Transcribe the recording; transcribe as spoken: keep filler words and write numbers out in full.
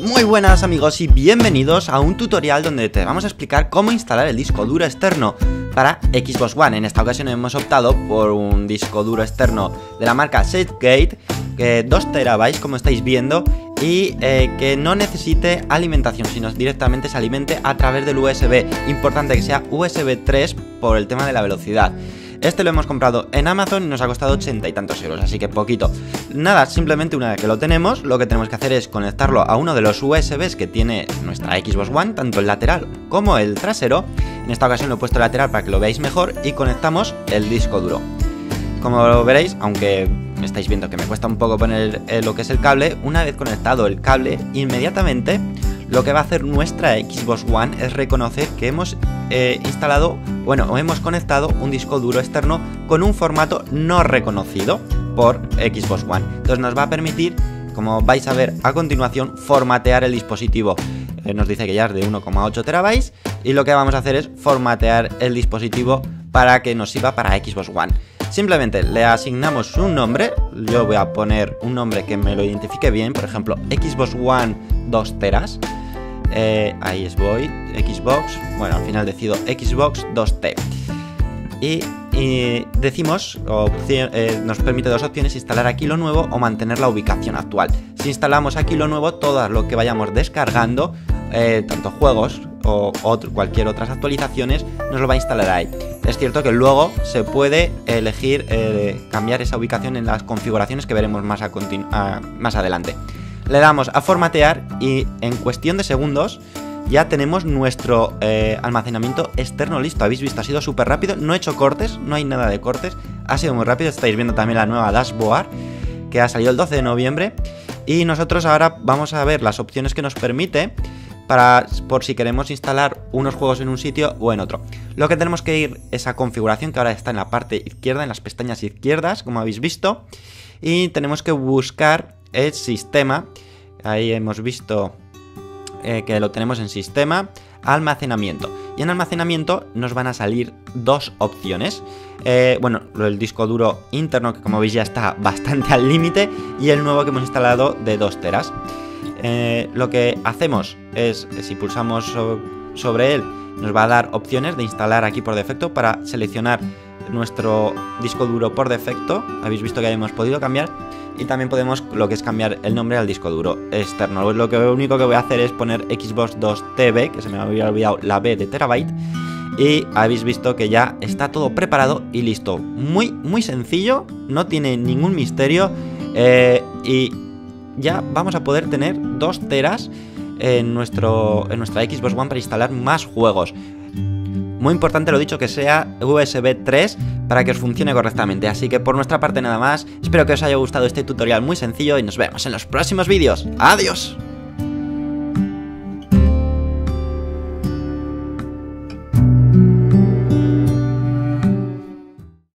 Muy buenas amigos y bienvenidos a un tutorial donde te vamos a explicar cómo instalar el disco duro externo para Xbox One. En esta ocasión hemos optado por un disco duro externo de la marca Seagate, eh, dos terabytes como estáis viendo, y eh, que no necesite alimentación, sino directamente se alimente a través del U S B. Importante que sea USB tres por el tema de la velocidad. Este lo hemos comprado en Amazon y nos ha costado ochenta y tantos euros, así que poquito. Nada, simplemente una vez que lo tenemos, lo que tenemos que hacer es conectarlo a uno de los U S Bs que tiene nuestra Xbox One, tanto el lateral como el trasero. En esta ocasión lo he puesto lateral para que lo veáis mejor y conectamos el disco duro. Como lo veréis, aunque estáis viendo que me cuesta un poco poner eh, lo que es el cable, una vez conectado el cable, inmediatamente lo que va a hacer nuestra Xbox One es reconocer que hemos eh, instalado, bueno, hemos conectado un disco duro externo con un formato no reconocido por Xbox One. Entonces nos va a permitir, como vais a ver a continuación, formatear el dispositivo. Eh, nos dice que ya es de uno coma ocho terabytes y lo que vamos a hacer es formatear el dispositivo para que nos sirva para Xbox One. Simplemente le asignamos un nombre, yo voy a poner un nombre que me lo identifique bien, por ejemplo, Xbox One dos teras. Eh, ahí es voy, Xbox, bueno, al final decido Xbox dos T. Y, y decimos, opción, eh, nos permite dos opciones, instalar aquí lo nuevo o mantener la ubicación actual. Si instalamos aquí lo nuevo, todo lo que vayamos descargando, eh, tanto juegos o otro, cualquier otras actualizaciones, nos lo va a instalar ahí. Es cierto que luego se puede elegir eh, cambiar esa ubicación en las configuraciones que veremos más, a a, más adelante. Le damos a formatear y en cuestión de segundos ya tenemos nuestro eh, almacenamiento externo listo. Habéis visto, ha sido súper rápido, no he hecho cortes, no hay nada de cortes, ha sido muy rápido. Estáis viendo también la nueva Dashboard que ha salido el doce de noviembre y nosotros ahora vamos a ver las opciones que nos permite para, por si queremos instalar unos juegos en un sitio o en otro. Lo que tenemos que ir es a configuración, que ahora está en la parte izquierda, en las pestañas izquierdas, como habéis visto, y tenemos que buscar el sistema. Ahí hemos visto eh, que lo tenemos en sistema, almacenamiento, y en almacenamiento nos van a salir dos opciones. Eh, bueno, el disco duro interno, que como veis ya está bastante al límite, y el nuevo que hemos instalado de dos teras. Eh, lo que hacemos es, si pulsamos so- sobre él, nos va a dar opciones de instalar aquí por defecto para seleccionar nuestro disco duro por defecto. Habéis visto que hemos podido cambiar, y también podemos lo que es cambiar el nombre al disco duro externo. Pues lo, que, lo único que voy a hacer es poner Xbox dos T B, que se me había olvidado la B de terabyte, y habéis visto que ya está todo preparado y listo. Muy, muy sencillo, no tiene ningún misterio, eh, y ya vamos a poder tener dos teras en, nuestro, en nuestra Xbox One para instalar más juegos. Muy importante lo dicho, que sea USB tres para que os funcione correctamente. Así que por nuestra parte nada más, espero que os haya gustado este tutorial muy sencillo y nos vemos en los próximos vídeos. ¡Adiós!